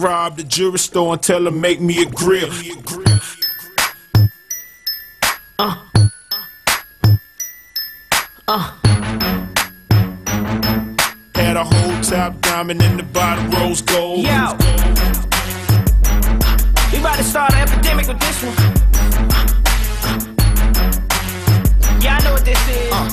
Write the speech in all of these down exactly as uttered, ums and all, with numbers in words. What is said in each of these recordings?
rob the jewelry store and tell her make me a grill. Uh. Uh. Had a whole top diamond in the bottom rose gold. Yo, we about to start an epidemic with this one. Yeah, I know what this is. Uh.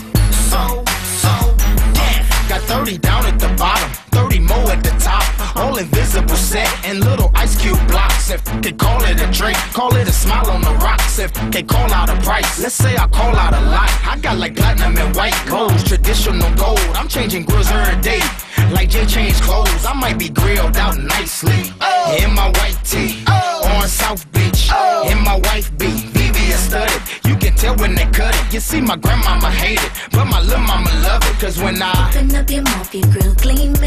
So, so death. Got thirty down at the bottom, thirty more at the top. All invisible set and little ice cube blocks. If they call it a drink, call it a smile on the rocks. If they call out a price, let's say I call out a lot. I got like platinum and white gold, traditional gold. I'm changing grills every day, like Jay changed clothes. I might be grilled out nicely, oh, in my white tee, oh, on South Beach, oh, in my wife B V V S studded. You can tell when they cut it. You see, my grandmama hate it, but my little mama love it. Cause when I open up your mouth, your grill gleaming.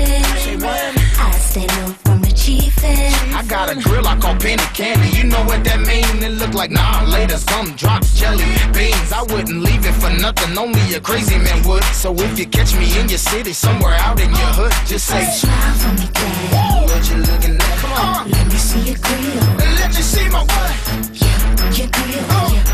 I stay low from the chiefin'. I got a grill I call penny candy. You know what that mean? It look like nah later, some drops, jelly beans. I wouldn't leave it for nothing, only a crazy man would. So if you catch me in your city, somewhere out in your hood, just say smile for me, girl. What you looking at? Come on, uh, let me see your grill. Let me see my what? Yeah, your grill. Uh. Yeah, yeah.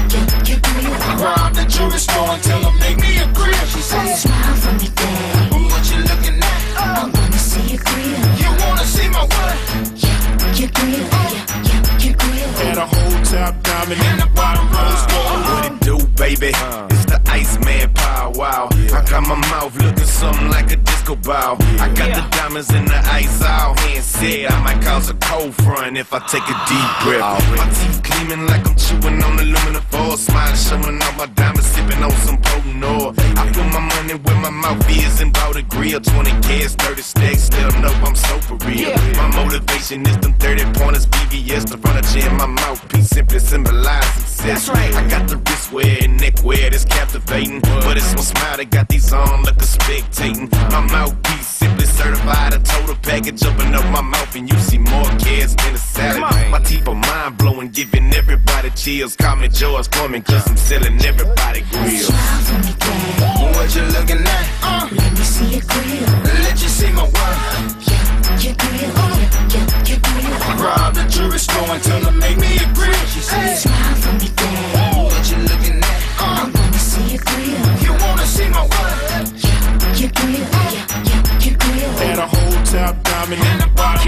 Rob the jewelry store and tell them make me a grill. She said, smile for me, daddy. What you looking at? Oh. I wanna see your grill. You wanna see my what? Yeah, your grill. Oh. Yeah, yeah, your grill. Had a whole top diamond and the bottom rose gold. What it do, baby? Uh. It's the Iceman Pow Wow. Yeah. I got my mouth looking something like a disco ball. Yeah. I got yeah. the diamonds in the ice. All hand said I might cause a cold front if I take a deep breath. Already. My teeth gleaming like I'm chewing on aluminum foil. Smiling, showing all my diamonds, sipping on some potent oil. I put my money where my mouth is and bought a grill. twenty kids, thirty stacks, still know I'm so for real. Yeah. My motivation is them thirty pointers, B V S, the furniture in my mouthpiece simply symbolize success. That's right. I got the wrist wear and neck wear that's captivating. What? But it's one smile that got these on like a spectating. My mouthpiece simply certified, a total package. Open up my mouth and you see more kids than a salad. My teeth are mind blowing, giving everybody chills. Call me George Foreman, cause I'm selling everybody grills. Smile for me, girl. What you looking at? Uh. Let me see your grill. Let you see my work. Yeah, your grill. Uh. Yeah, yeah, your grill. Rob the jewelry store and tell them make me a grill. She said, hey. Smile for me, girl. What you looking at? Uh. I wanna see your grill. You wanna see my work? Yeah, your grill. Uh. Yeah, yeah, your grill. Had a whole top diamond in the bottom.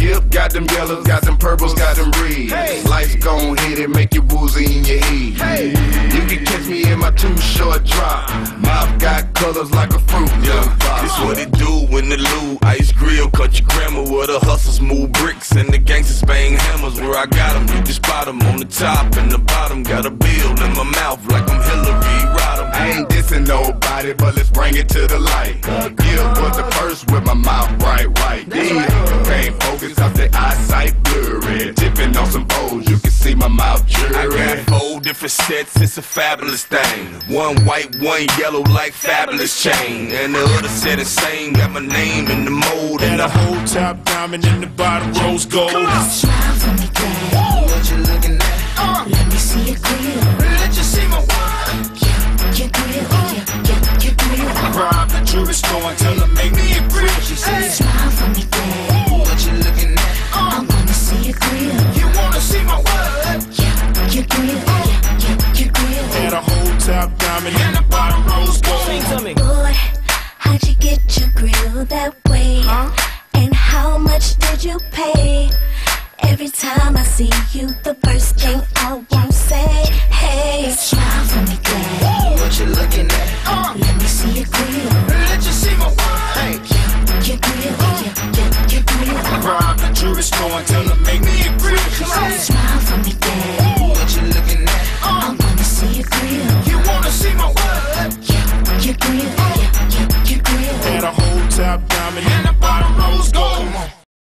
Yep, got them yellows, got them purples, got them reds. Hey. Life's gon' hit it, make you woozy in your head. Hey. You can catch me in my too short drop. Mouth got colors like a fruit, yeah. This what it do when the Lou ice grill cut your grandma. Where the hustlers move bricks and the gangsters bang hammers. Where I got them, you can spot them on the top and the bottom. Got a build in my mouth like I'm Hillary Rodham. I ain't dissing nobody, but let's bring it to the light. Give was the first with my mouth bright white. Yeah, pain focus. Cause the eyesight blurry, tipping on some O's, you can see my mouth jury. I got four different sets, it's a fabulous thing. One white, one yellow, like Fabulous Chain. And the other set is same, got my name in the mold. And, and the whole top diamond in the bottom rose gold. Smile for me, girl. What you looking at? Uh. Let me see your grill. Let you see my wine. Yeah, your grill. Uh. Yeah, yeah, your grill. Rob the jewelry store and tell her make me a grill. She said, hey. Smile for me, girl. You wanna see my world? Yeah, your grill. Yeah, yeah, your grill. Had a whole top diamond and the bottom rose gold. Boy, how'd you get your grill that way? Huh? And how much did you pay? Every time I see you, the first thing I won't say, hey, smile for me, girl. What you looking at? Uh. Let me see your grill. Let you see my world. Hey, yeah, your grill. Uh. Yeah, yeah, your grill. Rob the jewelry store and tell them make me a grill. She said, smile for me, girl. What you looking at? Uh. I wanna see your grill. You wanna see my world? Yeah, your grill. Uh. Yeah, yeah, your grill. Had a whole top diamond.